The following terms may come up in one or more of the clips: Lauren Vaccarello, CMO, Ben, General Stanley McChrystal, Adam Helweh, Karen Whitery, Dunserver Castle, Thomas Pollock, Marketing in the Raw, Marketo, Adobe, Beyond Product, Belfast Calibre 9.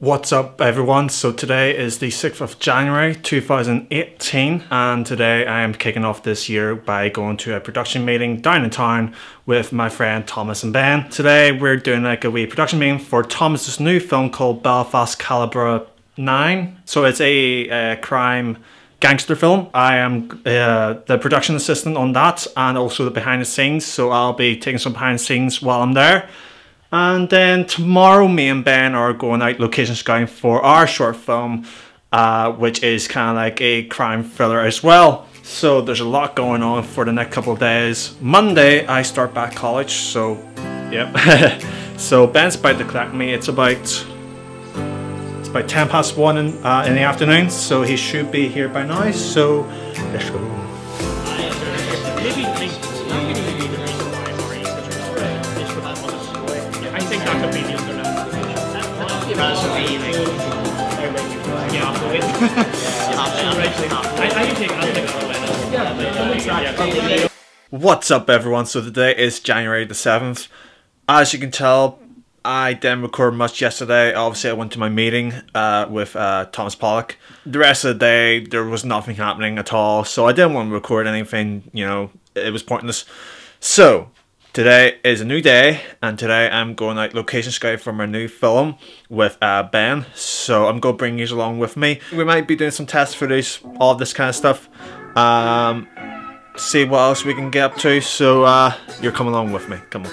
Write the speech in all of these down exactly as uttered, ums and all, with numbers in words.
What's up everyone? So today is the sixth of January two thousand eighteen and today I am kicking off this year by going to a production meeting down in town with my friend Thomas and Ben. Today we're doing like a wee production meeting for Thomas's new film called Belfast Calibre nine. So it's a, a crime gangster film. I am uh, the production assistant on that and also the behind the scenes, so I'll be taking some behind the scenes while I'm there. And then tomorrow me and Ben are going out location scouting for our short film, uh, which is kind of like a crime thriller as well. So there's a lot going on for the next couple of days. Monday I start back college, so yep. So Ben's about to collect me. It's about it's about ten past one in, uh, in the afternoon, so he should be here by now. So let's go. What's up everyone? So today is January the seventh. As you can tell, I didn't record much yesterday. Obviously I went to my meeting uh, with uh, Thomas Pollock. The rest of the day there was nothing happening at all, so I didn't want to record anything, you know, it was pointless. So today is a new day, and today I'm going out location scouting for my new film with uh, Ben, so I'm going to bring you along with me. We might be doing some test footage, all this kind of stuff, um, see what else we can get up to, so uh, you're coming along with me, come on.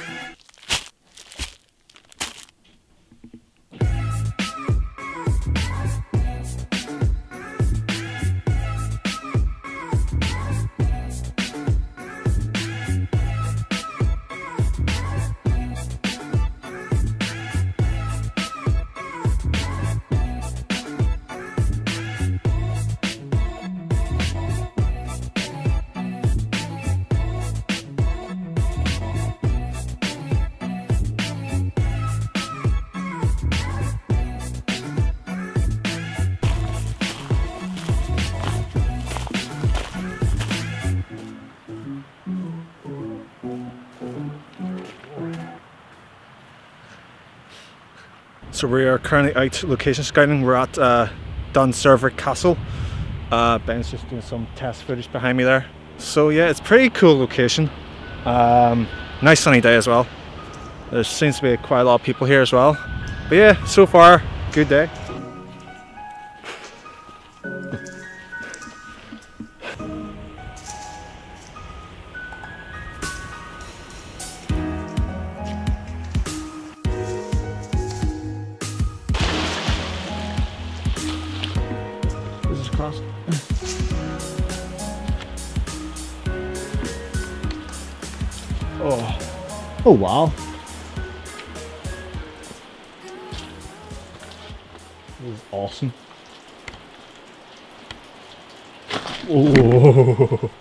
So we are currently out location scouting. We're at uh, Dunserver Castle. Uh, Ben's just doing some test footage behind me there. So yeah, it's pretty cool location. Um, nice sunny day as well. There seems to be quite a lot of people here as well. But yeah, so far, good day. Cross. Oh, oh wow! This is awesome. Oh.